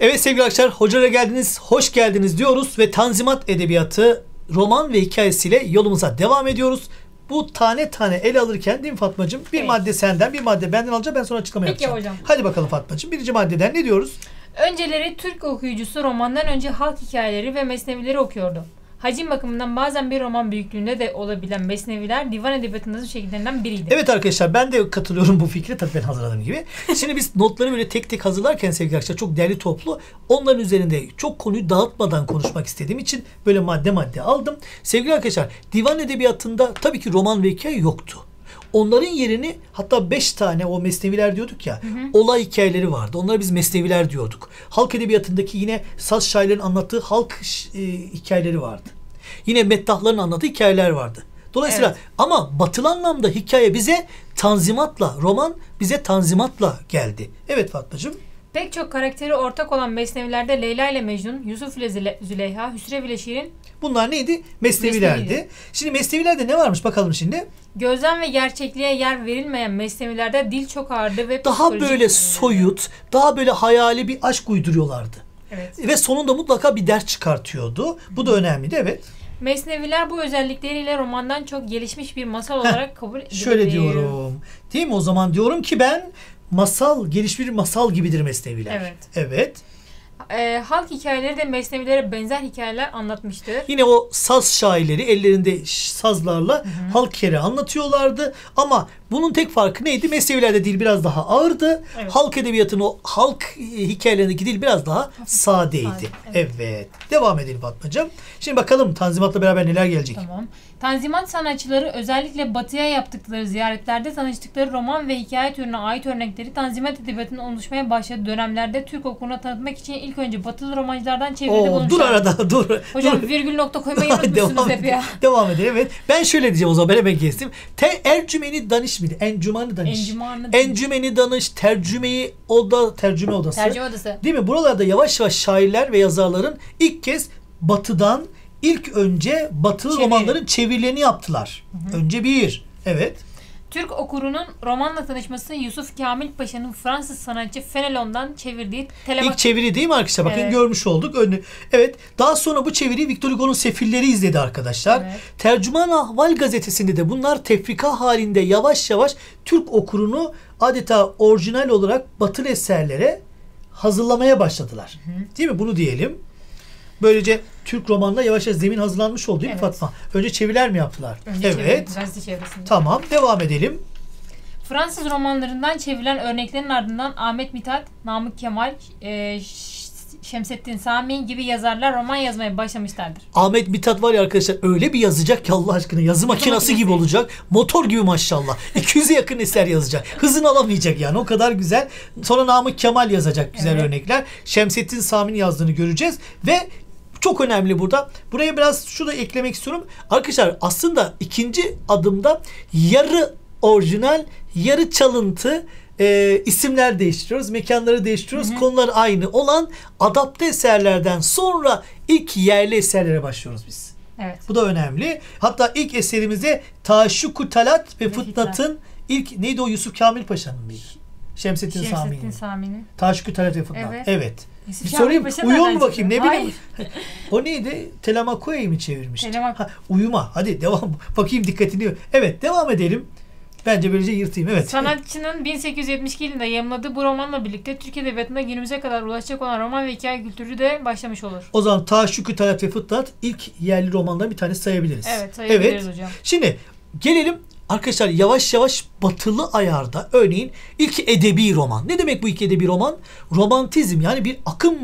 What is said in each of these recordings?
Evet sevgili arkadaşlar, hocalara geldiniz, hoş geldiniz diyoruz ve Tanzimat edebiyatı roman ve hikayesiyle yolumuza devam ediyoruz. Bu tane tane ele alırken değil mi Fatmacığım? Bir madde senden, bir madde benden alacağım, ben sonra açıklama yapacağım. Peki hocam. Hadi bakalım Fatmacığım, birinci maddeden ne diyoruz? Önceleri Türk okuyucusu romandan önce halk hikayeleri ve mesnevileri okuyordu. Hacim bakımından bazen bir roman büyüklüğünde de olabilen mesneviler divan edebiyatının şekillerinden biriydi. Evet arkadaşlar, ben de katılıyorum bu fikre, tabii ben hazırladığım gibi. Şimdi biz notları böyle tek tek hazırlarken sevgili arkadaşlar çok değerli toplu, onların üzerinde çok konuyu dağıtmadan konuşmak istediğim için böyle madde madde aldım. Sevgili arkadaşlar, divan edebiyatında tabii ki roman ve hikaye yoktu. Onların yerini hatta 5 tane o mesneviler diyorduk ya, olay hikayeleri vardı. Onlara biz mesneviler diyorduk. Halk edebiyatındaki yine saz şairlerin anlattığı halk hikayeleri vardı. Yine meddahların anlattığı hikayeler vardı. Dolayısıyla ama batılı anlamda hikaye bize tanzimatla, roman bize tanzimatla geldi. Evet Fatmacığım. Pek çok karakteri ortak olan mesnevilerde Leyla ile Mecnun, Yusuf ile Züleyha, Hüsrev ile Şirin. Bunlar neydi? Mesnevilerdi. Şimdi mesnevilerde ne varmış bakalım şimdi? Gözlem ve gerçekliğe yer verilmeyen mesnevilerde dil çok ağırdı ve daha böyle soyut, daha böyle hayali bir aşk uyduruyorlardı. Evet. Ve sonunda mutlaka bir ders çıkartıyordu. Bu da önemliydi, evet. Mesneviler bu özellikleriyle romandan çok gelişmiş bir masal olarak kabul ediliyor. Şöyle diyorum. Değil mi? O zaman diyorum ki ben, masal, gelişmiş bir masal gibidir mesneviler. Evet. Evet. Halk hikayeleri de mesnevilere benzer hikayeler anlatmıştır. Yine o saz şairleri ellerinde sazlarla halk hikayeleri anlatıyorlardı. Ama bunun tek farkı neydi? Mesnevilerde dil biraz daha ağırdı. Evet. Halk edebiyatının o halk hikayelerindeki dil biraz daha sadeydi. Evet. Devam edelim Fatmacığım. Şimdi bakalım Tanzimat'la beraber neler gelecek? Tamam. Tanzimat sanatçıları özellikle batıya yaptıkları ziyaretlerde tanıştıkları roman ve hikaye türüne ait örnekleri Tanzimat edebiyatının oluşmaya başladığı dönemlerde Türk okuruna tanıtmak için ilk önce batılı romancılardan çeviride bulunmuşlar. Dur arada dur. Hocam virgül nokta koymayı unutmuşsunuz hep ya. Devam edelim, evet. Ben şöyle diyeceğim o zaman, ben hemen kestim. Ercümeni danış mıydı? Encümanı danış. Encümeni danış, tercümeyi oda, tercüme odası. Tercüme odası. Değil mi? Buralarda yavaş yavaş şairler ve yazarların ilk kez batıdan batılı romanların çevirilerini yaptılar. Önce bir. Evet. Türk okurunun romanla tanışması Yusuf Kamil Paşa'nın Fransız sanatçı Fenelon'dan çevirdiği Telemak. İlk çeviri değil mi arkadaşlar? Bakın görmüş olduk. Evet. Daha sonra bu çeviriyi Victor Hugo'nun Sefilleri izledi arkadaşlar. Evet. Tercüman Ahval gazetesinde de bunlar tefrika halinde yavaş yavaş Türk okurunu adeta orijinal olarak batılı eserlere hazırlamaya başladılar. Değil mi? Bunu diyelim. Böylece Türk romanına yavaş yavaş zemin hazırlanmış oldu değil mi Fatma? Önce çeviriler mi yaptılar? Önce çevirisinde. Tamam, devam edelim. Fransız romanlarından çevrilen örneklerin ardından Ahmet Mithat, Namık Kemal, Şemsettin Sami gibi yazarlar roman yazmaya başlamışlardır. Ahmet Mithat var ya arkadaşlar, öyle bir yazacak ki Allah aşkına, yazı makinesi gibi olacak. Motor gibi maşallah. 200'e yakın eser yazacak. Hızını alamayacak yani, o kadar güzel. Sonra Namık Kemal yazacak güzel örnekler. Şemsettin Sami'nin yazdığını göreceğiz ve çok önemli burada. Buraya biraz şu da eklemek istiyorum. Arkadaşlar aslında ikinci adımda yarı orijinal, yarı çalıntı isimler değiştiriyoruz, mekanları değiştiriyoruz. Konular aynı olan adapte eserlerden sonra ilk yerli eserlere başlıyoruz biz. Evet. Bu da önemli. Hatta ilk eserimize Taaşşuk-ı Talat ve Fitnat'ın ilk neydi o, Yusuf Kamil Paşa'nın mıydı? Şemsettin Sami'nin. Taaşşuk-ü Talat ve Fitnat. Evet. Bir sorayım, uyuyor mu bakayım? Ne bileyim. O neydi? Telemakoya'yı mı çevirmişti? Uyuma. Hadi devam. Bakayım dikkatini. Evet, devam edelim. Bence böylece yırtayım. Evet. Sanatçının 1872 yılında yayımladığı bu romanla birlikte Türk edebiyatında günümüze kadar ulaşacak olan roman ve hikaye kültürü de başlamış olur. O zaman Taaşşuk-ı Talat ve Fitnat ilk yerli romanlardan bir tanesi sayabiliriz. Evet, sayabiliriz hocam. Şimdi gelelim arkadaşlar yavaş yavaş batılı ayarda, örneğin ilk edebi roman. Ne demek bu ilk edebi roman? Romantizm, yani bir akım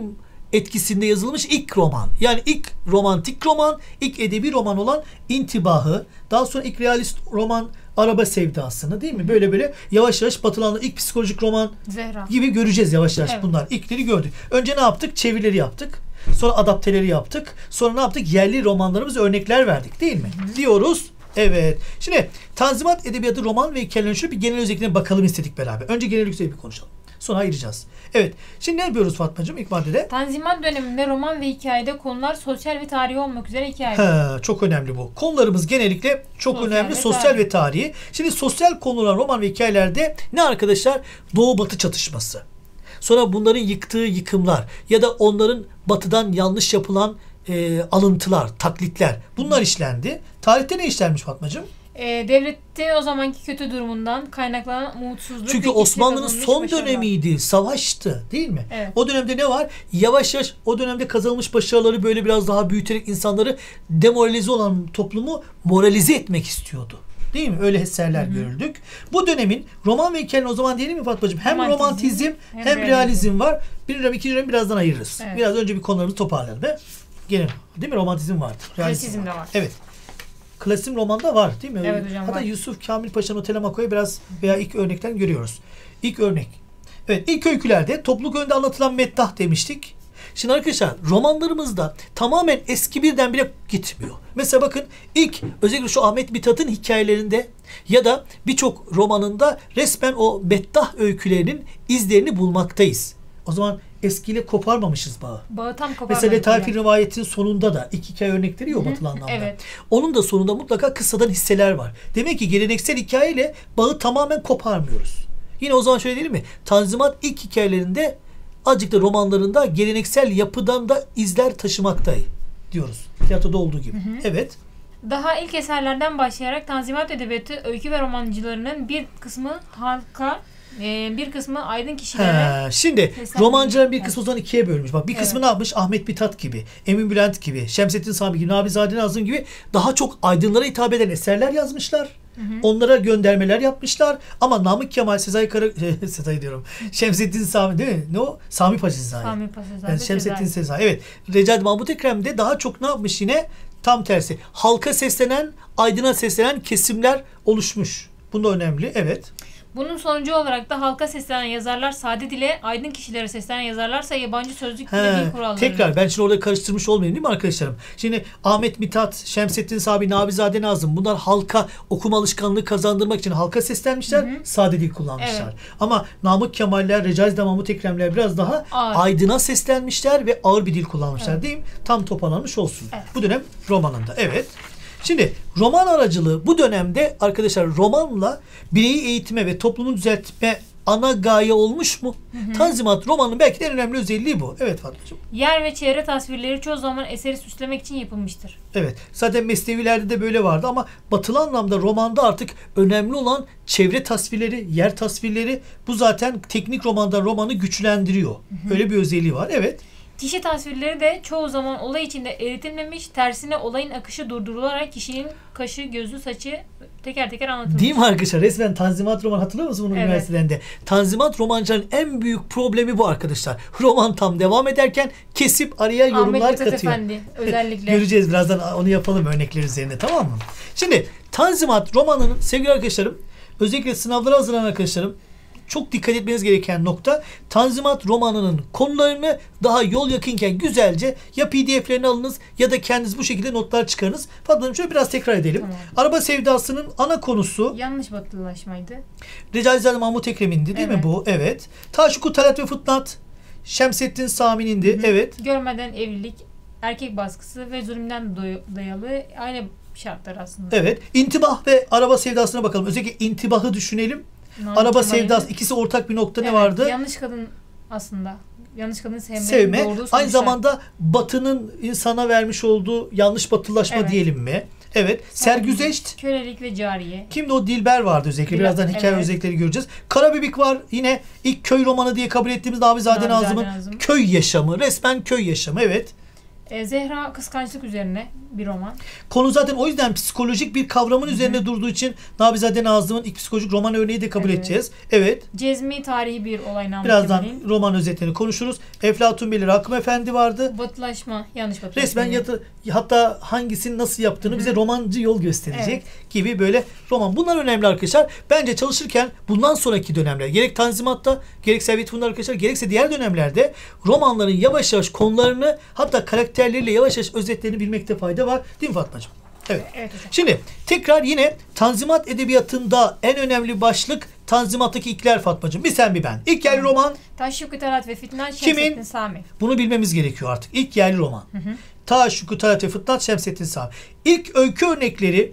etkisinde yazılmış ilk roman. Yani ilk romantik roman, ilk edebi roman olan İntibah'ı, daha sonra ilk realist roman Araba Sevdası'nı değil mi? Böyle böyle yavaş yavaş batılanlı ilk psikolojik roman Zehra gibi göreceğiz yavaş yavaş bunlar. İlkleri gördük. Önce ne yaptık? Çevirileri yaptık. Sonra adapteleri yaptık. Sonra ne yaptık? Yerli romanlarımıza örnekler verdik değil mi? Diyoruz. Evet. Şimdi Tanzimat edebiyatı roman ve hikayelerin bir genel özelliklerine bakalım istedik beraber. Önce genel özellikleri bir konuşalım. Sonra ayıracağız. Evet. Şimdi ne yapıyoruz Fatmacığım ilk maddede? Tanzimat döneminde roman ve hikayede konular sosyal ve tarihi olmak üzere hikaye. Çok önemli bu. Konularımız genellikle çok önemli. Sosyal ve tarihi. Şimdi sosyal konular roman ve hikayelerde ne arkadaşlar? Doğu batı çatışması. Sonra bunların yıktığı yıkımlar ya da onların batıdan yanlış yapılan alıntılar, taklitler, bunlar işlendi. Tarihte ne işlenmiş Fatmacığım? Devlette o zamanki kötü durumundan kaynaklanan umutsuzluk. Çünkü Osmanlı'nın son dönemiydi. Savaştı değil mi? Evet. O dönemde ne var? Yavaş yavaş o dönemde kazanılmış başarıları böyle biraz daha büyüterek insanları demoralize olan toplumu moralize etmek istiyordu. Değil mi? Öyle eserler görüldük. Bu dönemin roman ve hikayenin o zaman diyelim mi Fatmacığım? Hem romantizm hem realizm var. Bir dönem, iki dönem birazdan ayırırız. Evet. Biraz önce bir konularımızı toparlayalım. Gene değil mi? Romantizm vardı. Realizm de var. Evet. Klasik romanda var değil mi? Evet hocam. Hatta var. Yusuf Kamil Paşa'nın Telemak'ı biraz veya ilk örnekten görüyoruz. İlk örnek. Evet, ilk öykülerde topluluk önünde anlatılan meddah demiştik. Şimdi arkadaşlar romanlarımızda tamamen eski birden bile gitmiyor. Mesela bakın ilk özellikle şu Ahmet Mithat'ın hikayelerinde ya da birçok romanında resmen o meddah öykülerinin izlerini bulmaktayız. O zaman eskiyle koparmamışız bağı. Bağı tam koparmamışız. Mesela Letaif-i Rivayet'in sonunda da iki hikaye örnekleri yok batılı anlamda. Evet. Onun da sonunda mutlaka kıssadan hisseler var. Demek ki geleneksel hikayeyle bağı tamamen koparmıyoruz. Yine o zaman şöyle değil mi? Tanzimat ilk hikayelerinde azıcık da romanlarında geleneksel yapıdan da izler taşımaktayız diyoruz. Tiyatroda olduğu gibi. Evet. Daha ilk eserlerden başlayarak Tanzimat edebiyatı öykü ve romancılarının bir kısmı halka, bir kısmı aydın kişilere. Şimdi romancıların bir kısmı o zaman ikiye bölmüş. Bak bir kısmı ne yapmış? Ahmet Mithat gibi, Emin Bülent gibi, Şemsettin Sami gibi, Nabizade Nazım gibi daha çok aydınlara hitap eden eserler yazmışlar. Onlara göndermeler yapmışlar. Ama Namık Kemal, Sezai diyorum. Şemsettin Sami değil mi? Ne o? Sami Paşazade. Sami Paşazade. Yani Şemsettin Sezai. Evet. Recaizade Mahmut Ekrem de daha çok ne yapmış yine? Tam tersi. Halka seslenen, aydına seslenen kesimler oluşmuş. Bu da önemli. Evet. Bunun sonucu olarak da halka seslenen yazarlar saadet ile, aydın kişilere seslenen yazarlarsa yabancı sözlük dil kuralları. Tekrar ben şimdi orada karıştırmış olmayayım değil mi arkadaşlarım? Şimdi Ahmet Mithat, Şemsettin Sami, Nabizade Nazım, bunlar halka okuma alışkanlığı kazandırmak için halka seslenmişler, sade dil kullanmışlar. Evet. Ama Namık Kemaller, Recaizade Mahmut Ekremler biraz daha aydına seslenmişler ve ağır bir dil kullanmışlar değil mi? Tam toparlanmış olsun. Evet. Bu dönem romanında. Evet. Şimdi roman aracılığı bu dönemde arkadaşlar romanla bireyi eğitime ve toplumu düzeltme ana gaye olmuş mu? Tanzimat romanın belki de en önemli özelliği bu. Evet Fatmacığım. Yer ve çevre tasvirleri çoğu zaman eseri süslemek için yapılmıştır. Evet. Zaten Mesnevilerde de böyle vardı ama batılı anlamda romanda artık önemli olan çevre tasvirleri, yer tasvirleri, bu zaten teknik romandan romanı güçlendiriyor. Öyle bir özelliği var. Evet. Kişi tasvirleri de çoğu zaman olay içinde eritilmemiş, tersine olayın akışı durdurularak kişinin kaşı, gözü, saçı teker teker anlatılmış. Değil mi arkadaşlar? Resmen Tanzimat roman, hatırlıyor musunuz bunu üniversiteden de? Tanzimat romancıların en büyük problemi bu arkadaşlar. Roman tam devam ederken kesip araya yorumlar katıyor. Ahmet Mithat Efendi özellikle. Göreceğiz birazdan, onu yapalım örnekler üzerine, tamam mı? Şimdi Tanzimat romanının sevgili arkadaşlarım, özellikle sınavlara hazırlanan arkadaşlarım, çok dikkat etmeniz gereken nokta, Tanzimat romanının konularını daha yol yakınken güzelce ya PDF'lerini alınız ya da kendiniz bu şekilde notlar çıkarınız. Fatma'cığım şöyle biraz tekrar edelim. Tamam. Araba Sevdası'nın ana konusu yanlış batılılaşmaydı. Recaizade Mahmut Ekrem'indi değil mi bu? Evet. Taaşşuk-ı Talat ve Fitnat Şemsettin Sami'nindi. Evet. Görmeden evlilik, erkek baskısı ve zulümden dayalı aynı şartlar aslında. Evet. İntibah ve Araba Sevdası'na bakalım. Özellikle intibahı düşünelim. Araba Sevdası, ikisi ortak bir nokta ne vardı? Yanlış kadın aslında. Yanlış kadını sevme. Aynı zamanda Batı'nın insana vermiş olduğu yanlış batılaşma diyelim mi? Evet. Sergüzeşt. Kölelik ve cariye. Kimdi o? Dilber vardı özellikle. Birazdan hikaye özellikleri göreceğiz. Karabibik var. Yine ilk köy romanı diye kabul ettiğimiz Nabizade Nazım'ın köy yaşamı. Resmen köy yaşamı. Evet. Zehra, kıskançlık üzerine bir roman. Konu zaten o yüzden psikolojik bir kavramın üzerine durduğu için Nabizade Nazım'ın ilk psikolojik roman örneği de kabul edeceğiz. Evet. Cezmi tarihi bir olay namı. Birazdan roman özetlerini konuşuruz. Felatun Bey'le Rakım Efendi vardı. Batılaşma, yanlış batılaşma. Resmen hatta hangisinin nasıl yaptığını bize romancı yol gösterecek gibi böyle roman. Bunlar önemli arkadaşlar. Bence çalışırken bundan sonraki dönemler, gerek Tanzimat'ta, gerek Servet Fünun'da arkadaşlar, gerekse diğer dönemlerde romanların yavaş yavaş konularını, hatta karakter terleriyle yavaş yavaş özetlerini bilmekte fayda var. Değil mi Fatmacığım? Evet. Şimdi tekrar yine Tanzimat edebiyatında en önemli başlık Tanzimat'taki ilkler Fatmacığım. Bir sen bir ben. İlk yerli roman. Taaşşuk-ı Talat ve Fitnat Şemsettin Sami. Bunu bilmemiz gerekiyor artık. İlk yerli roman. Taaşşuk-ı Talat ve Fitnat Şemsettin Sami. İlk öykü örnekleri.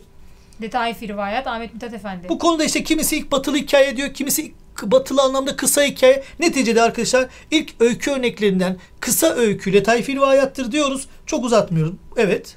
Letaif-i Rivayat Ahmet Mithat Efendi. Bu konuda işte kimisi ilk batılı hikaye diyor, kimisi batılı anlamda kısa hikaye. Neticede arkadaşlar ilk öykü örneklerinden kısa öykü Letaif-i Rivayat'tır diyoruz. Çok uzatmıyorum. Evet.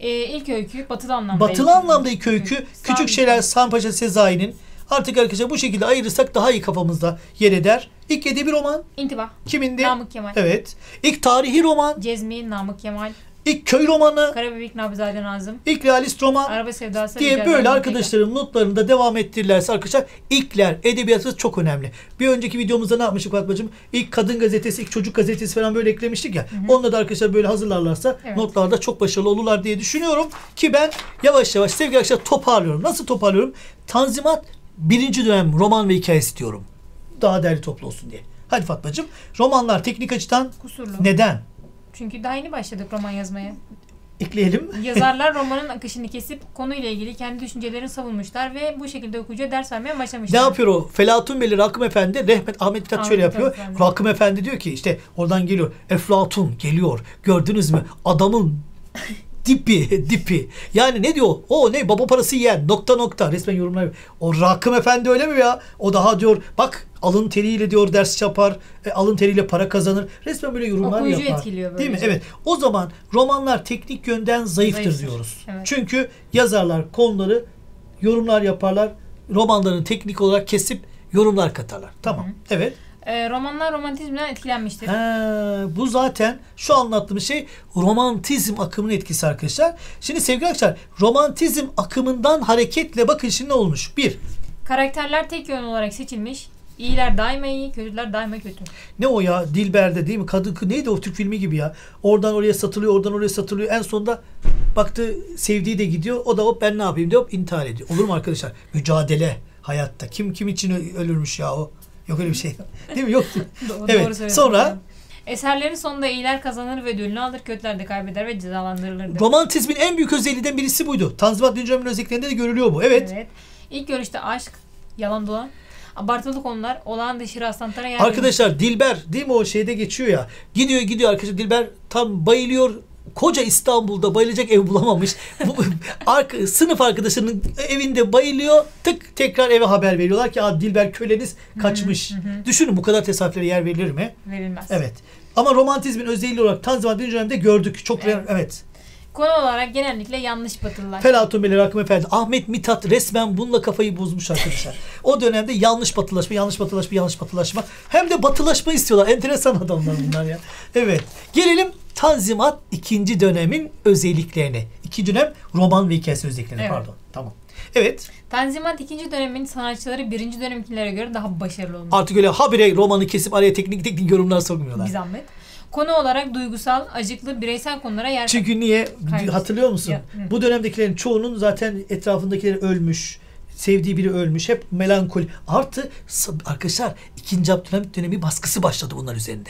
İlk öykü batılı anlamda. Batılı anlamda ilk öykü. Küçük şeyler Sami Paşa Sezai'nin. Artık arkadaşlar bu şekilde ayırırsak daha iyi kafamızda yer eder. İlk edebi roman. İntibah. Kimindi? Namık Kemal. Evet. İlk tarihi roman. Cezmi, Namık Kemal. İlk köy romanı. Karabibik, Nabizade Nazım. İlk realist roman. Araba Sevdası. Diye böyle arkadaşlarım notlarında devam ettirirlerse arkadaşlar ilkler edebiyatı çok önemli. Bir önceki videomuzda ne yapmıştık Fatmacığım? İlk kadın gazetesi, ilk çocuk gazetesi falan böyle eklemiştik ya. Hı hı. Onunla da arkadaşlar böyle hazırlarlarsa evet, notlarda çok başarılı olurlar diye düşünüyorum. Ki ben yavaş yavaş sevgili arkadaşlar toparlıyorum. Nasıl toparlıyorum? Tanzimat birinci dönem roman ve hikayesi diyorum. Daha değerli toplu olsun diye. Hadi Fatmacığım, romanlar teknik açıdan kusurlu. Neden? Çünkü daha yeni başladık roman yazmaya. Ekleyelim. Yazarlar romanın akışını kesip konuyla ilgili kendi düşüncelerini savunmuşlar ve bu şekilde okuyucuya ders vermeye başlamışlar. Ne yapıyor o? Felatun Bey'le Rakım Efendi, Ahmet Mithat şöyle yapıyor. Rakım Efendi diyor ki işte oradan geliyor. Eflatun geliyor. Gördünüz mü? Adamın dipi. Yani ne diyor? O ne? Baba parası yiyen ... Resmen yorumlar. O Rakım Efendi öyle mi ya? O daha diyor bak alın teriyle diyor ders yapar. Alın teriyle para kazanır. Resmen böyle yorumlar okuyucu yapar. Etkiliyor böyle. Değil mi? Evet. O zaman romanlar teknik yönden zayıftır diyoruz. Evet. Çünkü yazarlar konuları yorumlar yaparlar. Romanların teknik olarak kesip yorumlar katarlar. Tamam. Hı-hı. Evet. Romanlar romantizmden etkilenmiştir. Bu zaten şu anlattığım şey romantizm akımının etkisi arkadaşlar. Şimdi sevgili arkadaşlar romantizm akımından hareketle bakın şimdi ne olmuş? Bir. Karakterler tek yön olarak seçilmiş. İyiler daima iyi, kötüler daima kötü. Ne o ya? Dilber'de değil mi? Kadın neydi o Türk filmi gibi ya? Oradan oraya satılıyor, oradan oraya satılıyor. En sonunda baktı sevdiği de gidiyor. O da hop ben ne yapayım diye hop intihar ediyor. Olur mu arkadaşlar? Mücadele hayatta. Kim için ölürmüş ya o? Yok öyle bir şey. Değil mi? Yok. Evet. Doğru. Sonra eserlerin sonunda iyiler kazanır ve ödülünü alır, kötüler de kaybeder ve cezalandırılır. Romantizmin en büyük özelliğinden birisi buydu. Tanzimat döneminin özelliklerinde de görülüyor bu. Evet. Evet. İlk görüşte aşk, yalan dolan, abartılı konular, olağan dışı rastlantılara yer. Arkadaşlar verilmiş. Dilber değil mi o şeyde geçiyor ya. Gidiyor arkadaşlar Dilber tam bayılıyor. Koca İstanbul'da bayılacak ev bulamamış. Sınıf arkadaşının evinde bayılıyor. Tık tekrar eve haber veriyorlar ki Dilber köleniz kaçmış. Düşünün bu kadar tesadüflere yer verilir mi? Verilmez. Evet. Ama romantizmin özelliği olarak Tanzimat birinci dönemde gördük. Çok evet. Evet. Konu olarak genellikle yanlış batılılar. Felatun Bey'le Rakım Efendi. Ahmet Mithat resmen bununla kafayı bozmuş arkadaşlar. O dönemde yanlış batılaşma. Hem de batılaşma istiyorlar. Enteresan adamlar bunlar ya. Evet. Gelelim Tanzimat ikinci dönemin özelliklerine. İkinci dönem roman ve hikayesi özelliklerine evet. Pardon. Tamam. Evet. Tanzimat ikinci dönemin sanatçıları birinci dönemkilere göre daha başarılı olmuş. Artık öyle habire romanı kesip araya teknik yorumlar sokmuyorlar. Bir zahmet. Konu olarak duygusal, acıklı, bireysel konulara yer. Çünkü niye? Hatırlıyor musun? Ya, bu dönemdekilerin çoğunun zaten etrafındakileri ölmüş, sevdiği biri ölmüş. Hep melankoli. Artı arkadaşlar ikinci Abdülhamit dönemi baskısı başladı bunlar üzerinde.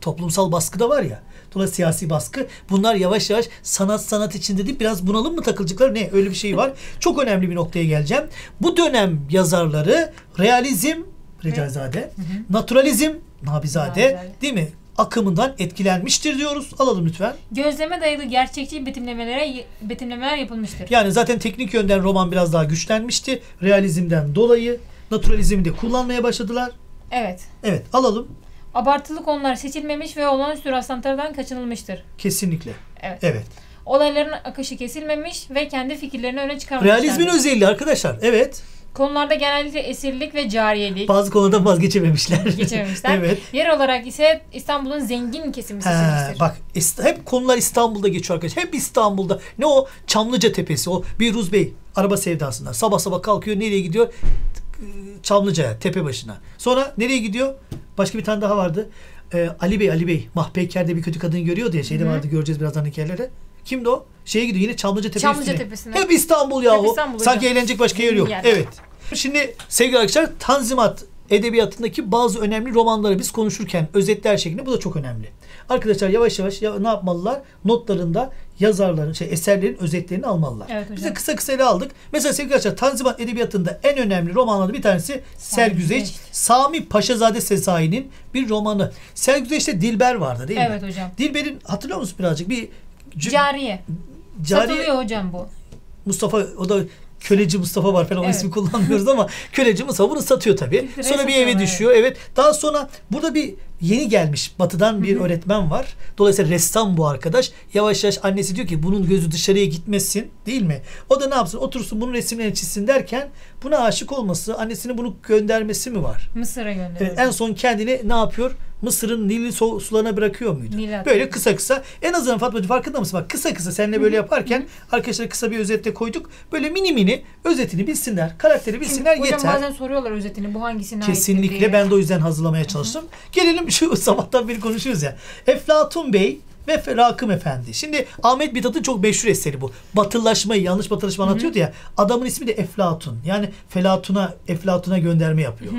Toplumsal baskı da var ya. Dolayısıyla siyasi baskı. Bunlar yavaş yavaş sanat içinde değil biraz bunalım mı takılacaklar? Ne? Öyle bir şey var. Çok önemli bir noktaya geleceğim. Bu dönem yazarları realizm, Recaizade, naturalizm, Nabizade değil mi? Akımından etkilenmiştir diyoruz. Alalım lütfen. Gözleme dayalı gerçekçi betimlemeler yapılmıştır. Yani zaten teknik yönden roman biraz daha güçlenmişti. Realizmden dolayı naturalizmi de kullanmaya başladılar. Evet. Evet alalım. Abartılı konular seçilmemiş ve olağanüstü rastlantılardan kaçınılmıştır. Kesinlikle. Evet. Evet. Olayların akışı kesilmemiş ve kendi fikirlerini öne çıkarmışlar. Realizmin özelliği arkadaşlar. Evet. Konularda genellikle esirlik ve cariyelik. Bazı konudan vazgeçememişler. Evet. Yer olarak ise İstanbul'un zengin kesimi seçilmiştir. Bak hep konular İstanbul'da geçiyor arkadaşlar. Hep İstanbul'da. Ne o? Çamlıca Tepesi. O Bihruz Bey. Araba Sevdası'ndan. Sabah kalkıyor. Nereye gidiyor? Çamlıca'ya. Tepe başına. Sonra nereye gidiyor? Başka bir tane daha vardı. Ali Bey. Mahpeyker'de bir kötü kadın görüyordu ya. Şeyde vardı. Göreceğiz birazdan hikayeleri. Kimdi o? Şeye gidiyor yine Çamlıca Tepesi'ne. Hep İstanbul yahu. Sanki eğlenecek başka yer yok. Evet. Şimdi sevgili arkadaşlar Tanzimat edebiyatındaki bazı önemli romanları biz konuşurken özetler şeklinde bu da çok önemli. Arkadaşlar yavaş yavaş ne yapmalılar? Notlarında yazarların, eserlerin özetlerini almalılar. Evet, bize kısa ele aldık. Mesela sevgili arkadaşlar Tanzimat edebiyatında en önemli romanlardan bir tanesi Sergüzeşt. Sami Paşazade Sezai'nin bir romanı. Sergüzeşt'te Dilber vardı değil mi? Evet hocam. Dilber'in hatırlıyor musunuz birazcık? Cariye. Satılıyor hocam bu. Mustafa o da Köleci Mustafa var falan, evet. O ismi kullanmıyoruz ama Köleci Mustafa bunu satıyor tabii. Sonra bir eve düşüyor. Evet. Daha sonra burada bir yeni gelmiş batıdan bir öğretmen var. Dolayısıyla ressam bu arkadaş. Yavaş yavaş annesi diyor ki bunun gözü dışarıya gitmesin, değil mi? O da ne yapsın? Otursun bunun resimlerini çizsin derken buna aşık olması, annesinin bunu göndermesi mi var? Mısır'a gönderiyor. Evet, en son kendini ne yapıyor? Mısır'ın Nil'i sularına bırakıyor muydu? Böyle kısa kısa. En azından Fatmacığım farkında mısın? Bak kısa kısa seninle böyle yaparken arkadaşlara kısa bir özetle koyduk. Böyle mini mini özetini bilsinler. Karakteri bilsinler. Şimdi, yeter. Hocam bazen soruyorlar özetini. Bu hangisine ait? Kesinlikle. Ben de o yüzden hazırlamaya çalıştım. Gelelim şu sabahtan beri konuşuyoruz ya. Felatun Bey ve Rakım Efendi. Şimdi Ahmet Mithat'ın çok meşhur eseri bu. Batılılaşmayı, yanlış batılılaşma anlatıyordu ya. Adamın ismi de Eflatun. Yani Eflatun'a gönderme yapıyor.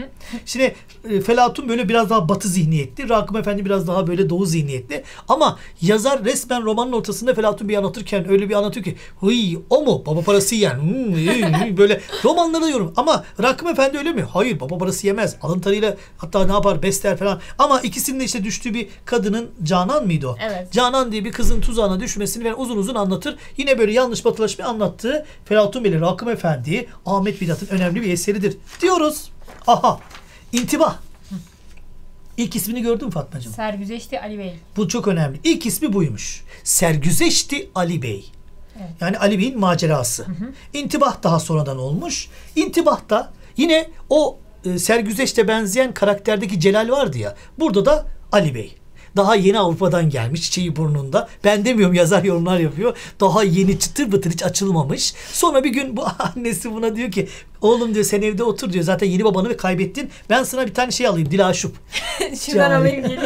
Şimdi Felatun böyle biraz daha batı zihniyetli. Rakım Efendi biraz daha böyle doğu zihniyetli. Ama yazar resmen romanın ortasında Felatun Bey'i anlatırken öyle bir anlatıyor ki o mu? Baba parası yiyen. Böyle romanları diyorum. Ama Rakım Efendi öyle mi? Hayır, baba parası yemez. Alın tarıyla hatta ne yapar? Besler falan. Ama ikisinin de işte düştüğü bir kadının, Canan mıydı o? Evet. Canan diye bir kızın tuzağına düşmesini ben uzun uzun anlatır. Yine böyle yanlış batılaşmayı anlattığı Felatun Bey'le Rakım Efendi, Ahmet Mithat'ın önemli bir eseridir diyoruz. Aha. İntibah. İlk ismini gördün mü Fatmacığım? Sergüzeşt-i Ali Bey. Bu çok önemli. İlk ismi buymuş. Sergüzeşt-i Ali Bey. Evet. Yani Ali Bey'in macerası. İntibah daha sonradan olmuş. İntibah da yine o Sergüzeşt'e benzeyen karakterdeki Celal vardı ya. Burada da Ali Bey. Daha yeni Avrupa'dan gelmiş, çiçeği burnunda. Ben demiyorum, yazar yorumlar yapıyor. Daha yeni, çıtır bıtır, hiç açılmamış. Sonra bir gün bu annesi buna diyor ki oğlum diyor, sen evde otur diyor. Zaten yeni babanı ve kaybettin. Ben sana bir tane şey alayım. Dilaşup. Şuradan alayım geleyim.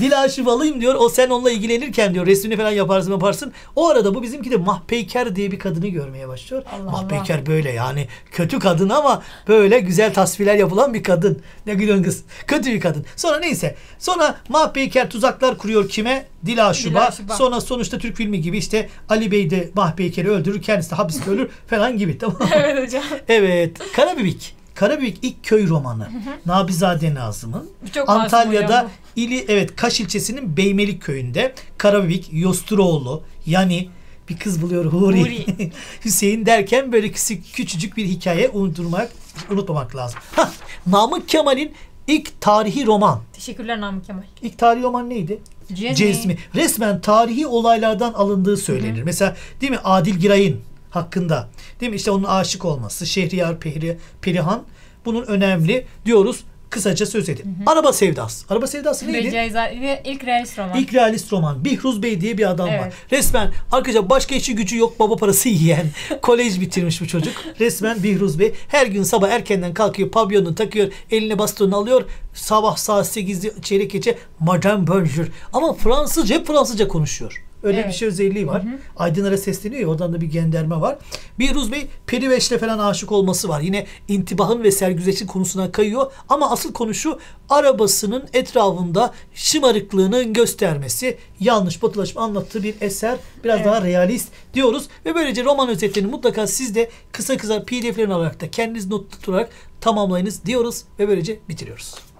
Dilaşup alayım diyor. O sen onunla ilgilenirken diyor resmini falan yaparsın. O arada bu bizimki de Mahpeyker diye bir kadını görmeye başlıyor. Allah Mahpeyker Allah. Böyle yani kötü kadın ama böyle güzel tasvirler yapılan bir kadın. Ne gülüyorsun kız? Kötü bir kadın. Sonra neyse. Sonra Mahpeyker tuzaklar kuruyor kime? Dilaşup'a. Sonra sonuçta Türk filmi gibi işte Ali Bey de Mahpeyker'i öldürür. Kendisi de hapiste ölür falan gibi. Tamam. Evet hocam. Evet. Karabibik. Karabibik ilk köy romanı. Nabizade Nazım'ın. Antalya'da Kaş ilçesinin Beymelik köyünde Karabibik, Yosturoğlu, yani bir kız buluyor Huri. Hüseyin derken böyle küçücük bir hikaye unutmamak lazım. Namık Kemal'in ilk tarihi roman. Teşekkürler Namık Kemal. İlk tarihi roman neydi? Cezmi. Resmen tarihi olaylardan alındığı söylenir. Mesela değil mi? Adil Giray'ın hakkında. Değil mi? İşte onun aşık olması. Şehriyar, Perihan. Bunun önemli diyoruz. Kısaca söz edeyim. Araba Sevdası. Araba Sevdası neydi? Recaizade. İlk realist roman. İlk realist roman. Bihruz Bey diye bir adam var. Resmen arkadaşlar başka işi gücü yok. Baba parası yiyen. Kolej bitirmiş bu çocuk. Resmen Bihruz Bey. Her gün sabah erkenden kalkıyor. Pavyonunu takıyor. Eline bastonunu alıyor. Sabah saat 8'de çeyrek geçe Madame Bonjour. Ama Fransızca, hep Fransızca konuşuyor. Öyle bir şey özelliği var. Aydınlara sesleniyor ya, oradan da bir genderme var. Bihruz Bey Periveş'le falan aşık olması var. Yine intibahın ve sergüzeşin konusuna kayıyor. Ama asıl konu şu, arabasının etrafında şımarıklığının göstermesi, yanlış batılaşma anlattığı bir eser. Biraz daha realist diyoruz. Ve böylece roman özetlerini mutlaka siz de kısa pdf'lerini alarak da kendiniz not tutarak tamamlayınız diyoruz. Ve böylece bitiriyoruz.